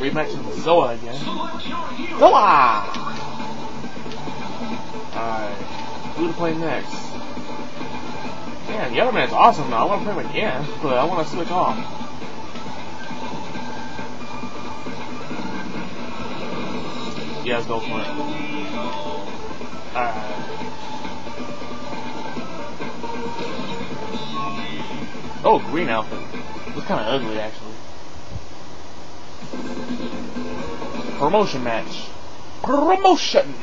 We mentioned Zoa again. Zoa! Alright. Who to play next? Man, the other man's awesome now. I want to play him again, but I want to switch off. Yeah, let's go for it. Alright. Oh, green outfit. Looks kind of ugly, actually. Promotion match. Promotion!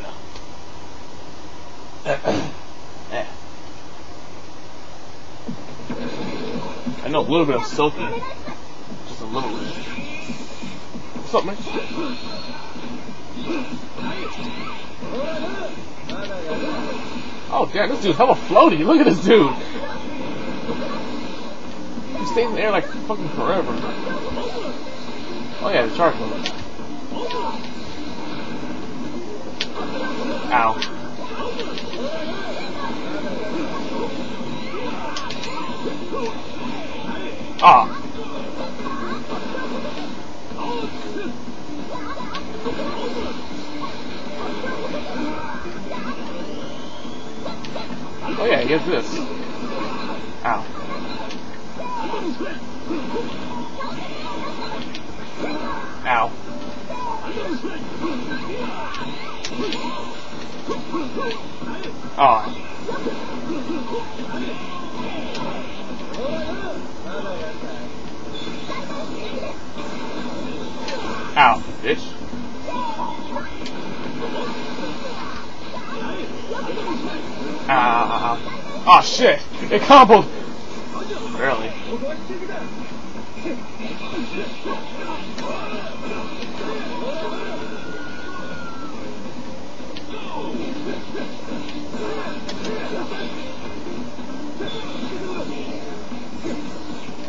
I know a little bit of Sophie. Just a little bit. What's up, man? Oh, damn, this dude's hella floaty. Look at this dude. He stays in the air like fucking forever. Oh, yeah, the shark one. Ow. Ah. Oh yeah, he has this. Ow. Ow. Ah. Ow, bitch. Ah. Ah, shit. It comboed. Barely.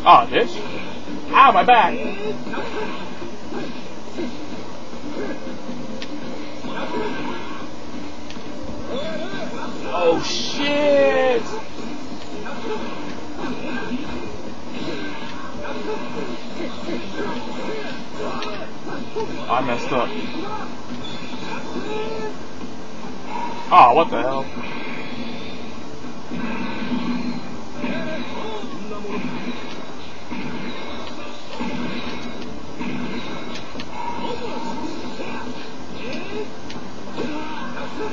Ah, bitch. Ow, my back. Oh, shit. I messed up. Ah, oh, what the hell?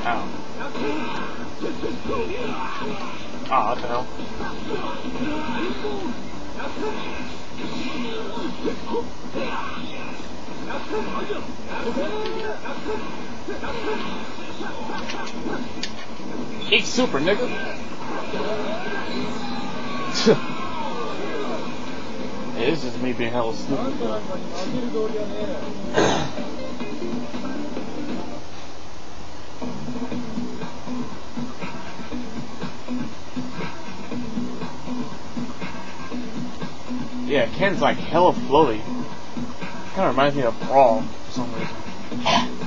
Ow. Ah, what the hell? Eat super, nigga. Hey, this is me being hella stupid. Yeah, Ken's like hella floaty. Kinda reminds me of Brawl for some reason.